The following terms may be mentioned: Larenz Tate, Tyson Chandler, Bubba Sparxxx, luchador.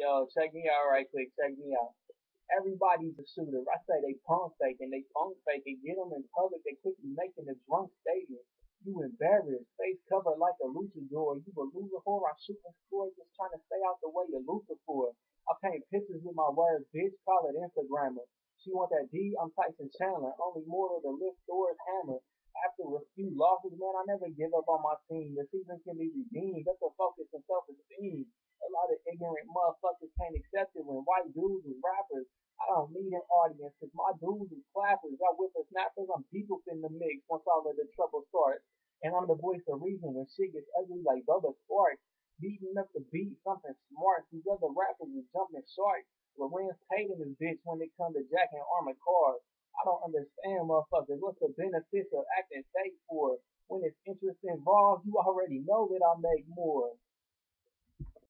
yo, check me out right quick, check me out. Everybody's a shooter. I say they punk fake and they punk fake and get them in public. They keep making a drunk statement. You embarrassed. Face covered like a luchador. You a loser whore. I shoot and score just trying to stay out the way you looking for. I paint pictures with my words. Bitch, call it Instagrammer. She want that D? I'm Tyson Chandler. Only mortal to lift Thor's hammer. After a few losses, man, I never give up on my team. The season can be redeemed. That's the focus and self-esteem. A lot of ignorant motherfuckers can't accept it when white dudes is rappers. I don't need an audience, cause my dudes is clappers. I whippersnappers, I'm deep up in the mix once all of the trouble starts. And I'm the voice of reason when shit gets ugly like Bubba Sparxxx. Beating up the beat, something smart. These other rappers is jumping sharks. Larenz Tate in this bitch when it comes to jacking armored cars. I don't understand, motherfuckers. What's the benefits of acting fake for? When it's interest involved, you already know that I make more.